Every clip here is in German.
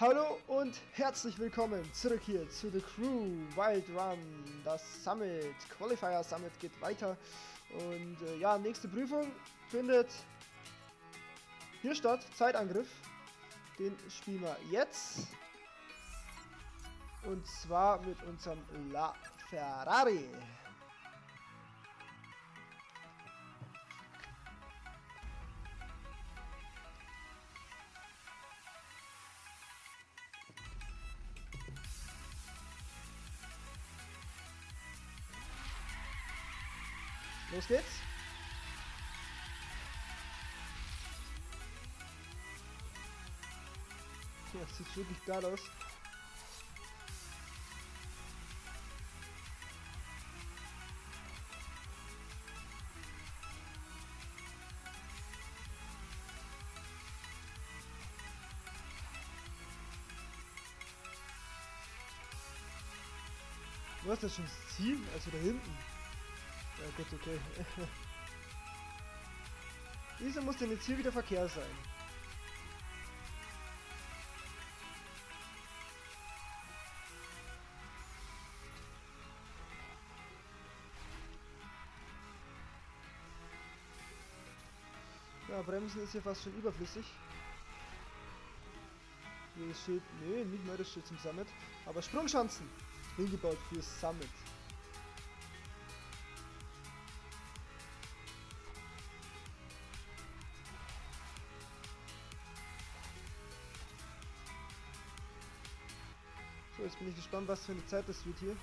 Hallo und herzlich willkommen zurück hier zu The Crew Wild Run. Das Summit Qualifier Summit geht weiter und ja, nächste Prüfung findet hier statt. Zeitangriff, den spielen wir jetzt und zwar mit unserem La Ferrari. Los geht's! Ja, das sieht wirklich geil aus. Du hast das schon das Ziel, also da hinten. Ja gut, okay. Wieso muss denn jetzt hier wieder Verkehr sein? Ja, Bremsen ist hier fast schon überflüssig. Hier steht, nee, nicht mehr das Schild zum Summit, aber Sprungschanzen hingebaut für Summit. So, jetzt bin ich gespannt, was für eine Zeit das wird hier.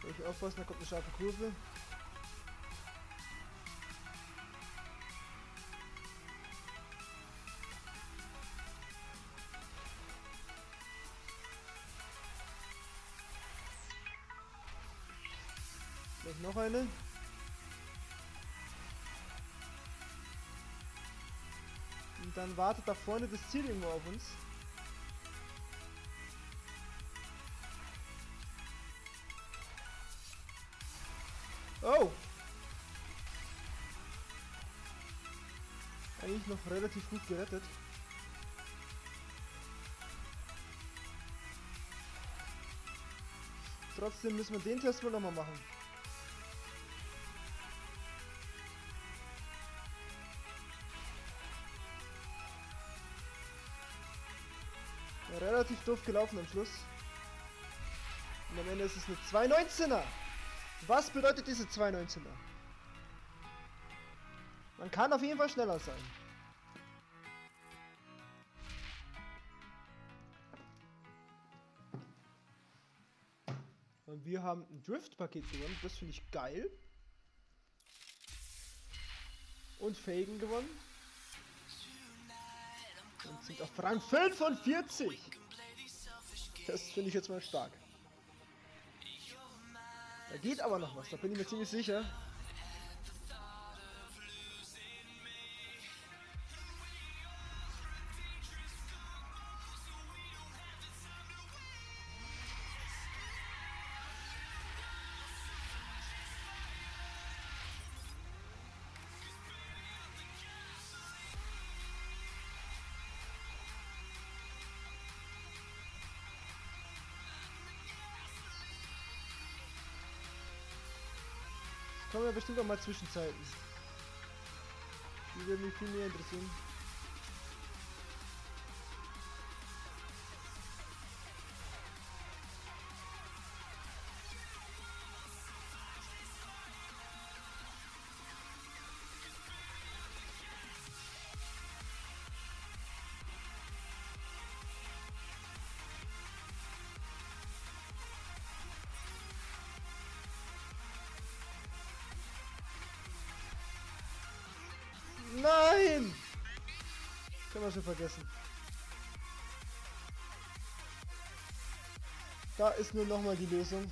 Soll ich aufpassen, da kommt eine scharfe Kurve. Vielleicht noch eine. Und dann wartet da vorne das Ziel irgendwo auf uns. Oh! Eigentlich noch relativ gut gerettet. Trotzdem müssen wir den Test wohl nochmal machen. Relativ doof gelaufen am Schluss. Und am Ende ist es eine 2.19er. Was bedeutet diese 2.19er? Man kann auf jeden Fall schneller sein. Und wir haben ein Drift-Paket gewonnen. Das finde ich geil. Und Felgen gewonnen. Und sind auf Rang 45. Das finde ich jetzt mal stark. Da geht aber noch was, da bin ich mir ziemlich sicher. Kommen wir bestimmt auch mal Zwischenzeiten. Die würden mich viel mehr interessieren. Nein! Können wir schon vergessen. Da ist nur nochmal die Lösung.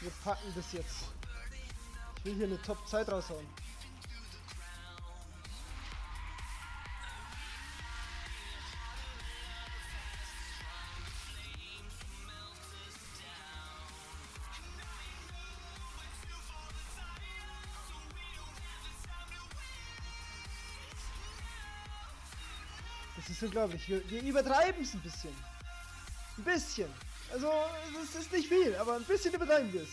Wir packen das jetzt. Ich will hier eine Top-Zeit raushauen. Das ist unglaublich. Wir übertreiben es ein bisschen. Ein bisschen. Also, es ist nicht viel, aber ein bisschen übertreiben wir es.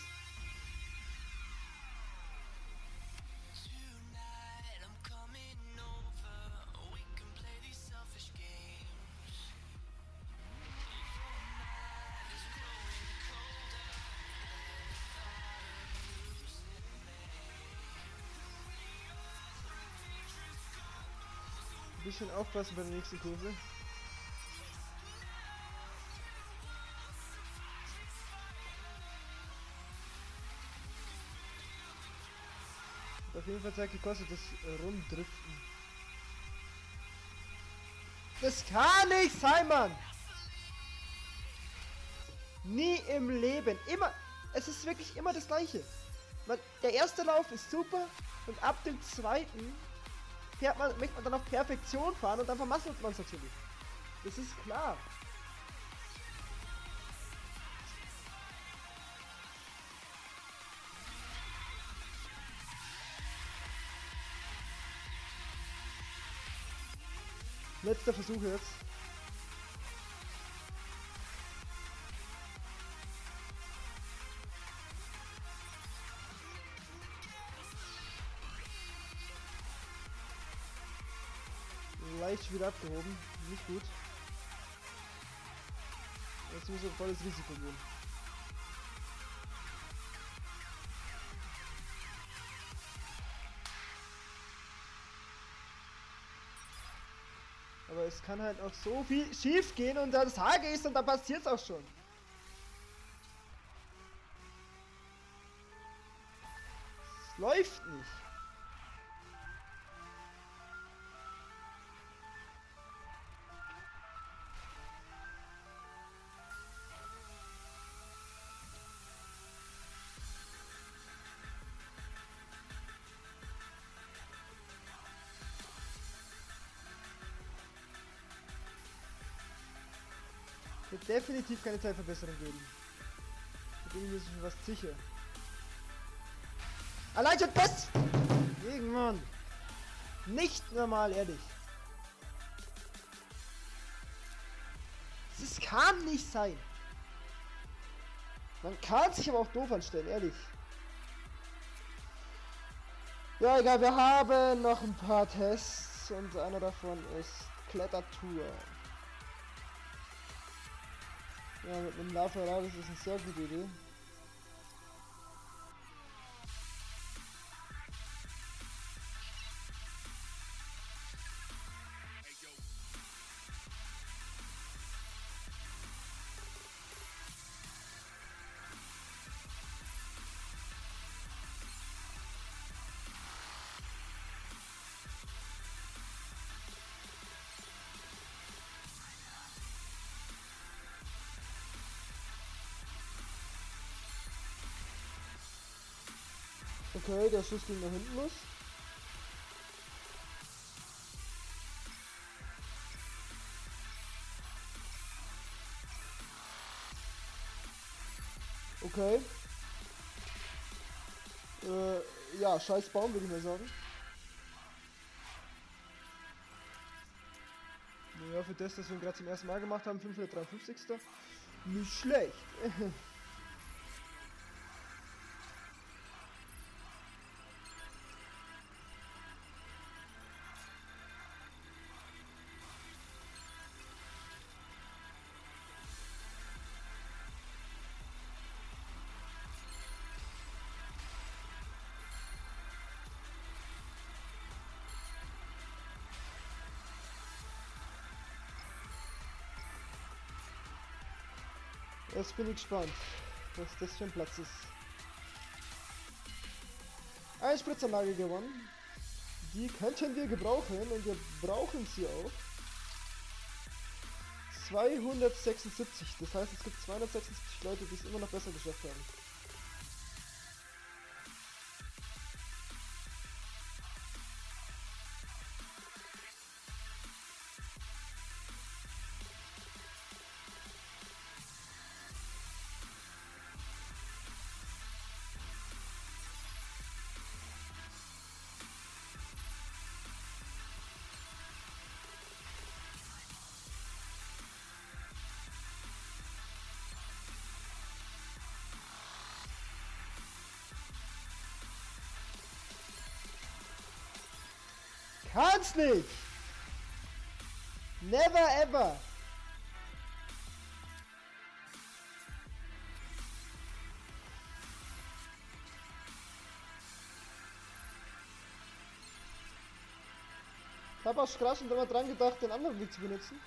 Ein bisschen aufpassen bei der nächsten Kurve. Hat auf jeden Fall Zeit gekostet, das Rumdriften. Das kann nicht sein, Mann! Nie im Leben. Immer. Es ist wirklich immer das Gleiche. Man, der erste Lauf ist super und ab dem zweiten möchte man dann auf Perfektion fahren und dann vermasselt man es natürlich. Das ist klar. Letzter Versuch jetzt. Leicht wieder abgehoben, nicht gut. Jetzt müssen wir volles Risiko gehen. Aber es kann halt auch so viel schief gehen und da das Hage ist und da passiert es auch schon. Es läuft nicht. Wird definitiv keine Zeitverbesserung geben. Mit dem ist schon was sicher. Allein schon das! Irgendwann! Nicht normal, ehrlich. Das kann nicht sein. Man kann sich aber auch doof anstellen, ehrlich. Ja, egal, wir haben noch ein paar Tests und einer davon ist Klettertour. Ja, mit einem La Ferrari ist das eine sehr gute Idee. Okay, der Schuss ging nach hinten los. Okay. Ja, scheiß Baum, würde ich mal sagen. Naja, für das, dass wir ihn gerade zum ersten Mal gemacht haben, 553. Nicht schlecht. Jetzt bin ich gespannt, was das für ein Platz ist. Eine Spritzanlage gewonnen. Die könnten wir gebrauchen und wir brauchen sie auch. 276, das heißt, es gibt 276 Leute, die es immer noch besser geschafft haben. Kann's nicht! Never ever! Ich habe auch kraschend immer dran gedacht, den anderen Weg zu benutzen.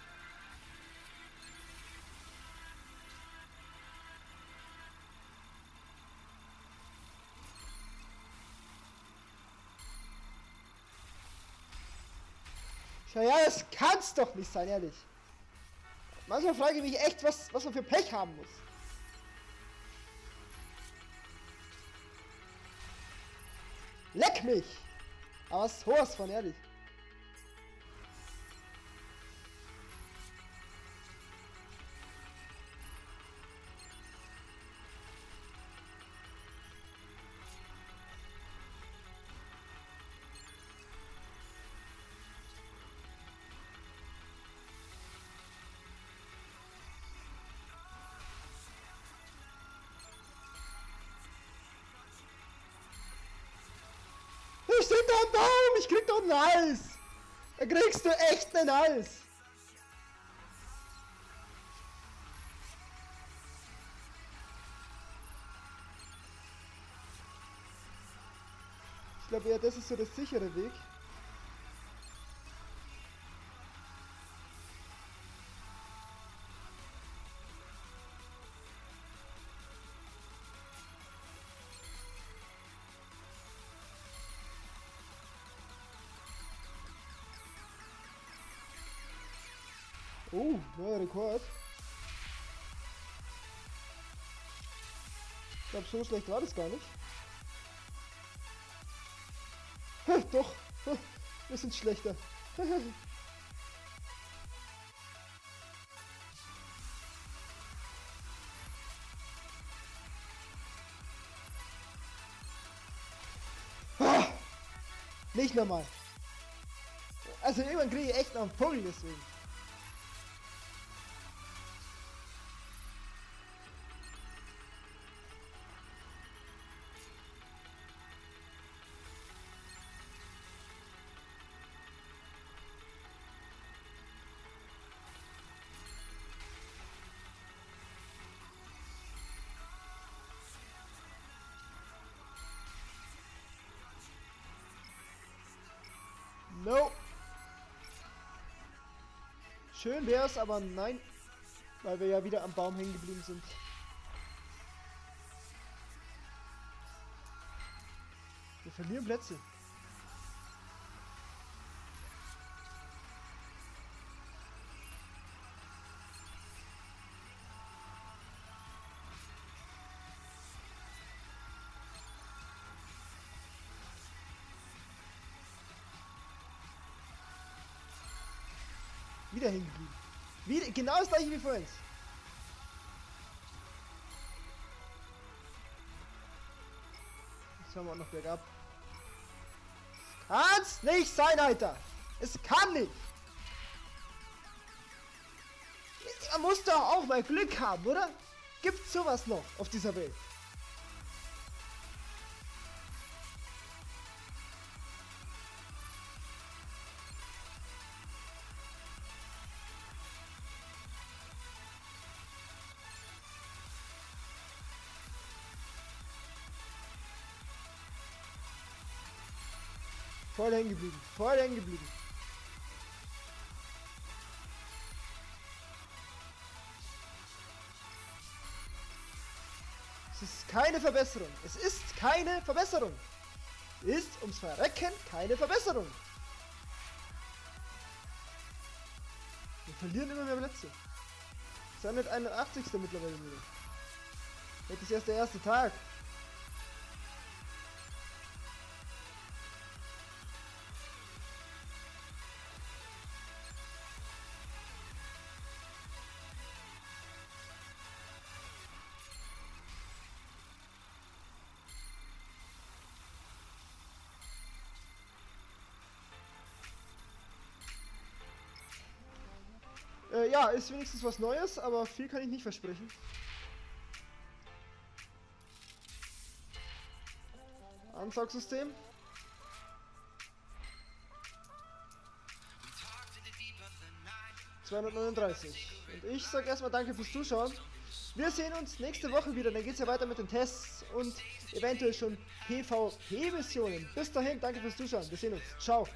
Naja, das kann's doch nicht sein, ehrlich. Manchmal frage ich mich echt, was man für Pech haben muss. Leck mich! Aber es ist hohes von, ehrlich. Ich krieg doch einen Hals! Da kriegst du echt einen Hals! Ich glaube eher, das ist so der sichere Weg. Oh, neuer Rekord. Ich glaube, so schlecht war das gar nicht. Ha, doch, ha, wir sind schlechter. Ha, nicht normal. Also irgendwann kriege ich echt noch einen Vogel deswegen. No. Schön wär's, aber nein, weil wir ja wieder am Baum hängen geblieben sind. Wir verlieren Plätze. Wieder hingegeben. Wieder, genau das gleiche wie vorhin. Jetzt haben wir auch noch bergab. Kann's nicht sein, Alter! Es kann nicht! Man muss doch auch mal Glück haben, oder? Gibt's sowas noch auf dieser Welt? Voll hängen geblieben, voll hängen geblieben. Es ist keine Verbesserung, es ist keine Verbesserung. Es ist ums Verrecken keine Verbesserung. Wir verlieren immer mehr Plätze. Es ist nicht 81. mittlerweile wieder. Jetzt ist erst der erste Tag. Ja, ist wenigstens was Neues, aber viel kann ich nicht versprechen. Ansaugsystem. 239. Und ich sage erstmal danke fürs Zuschauen. Wir sehen uns nächste Woche wieder, dann geht es ja weiter mit den Tests und eventuell schon PvP-Missionen. Bis dahin, danke fürs Zuschauen, wir sehen uns. Ciao.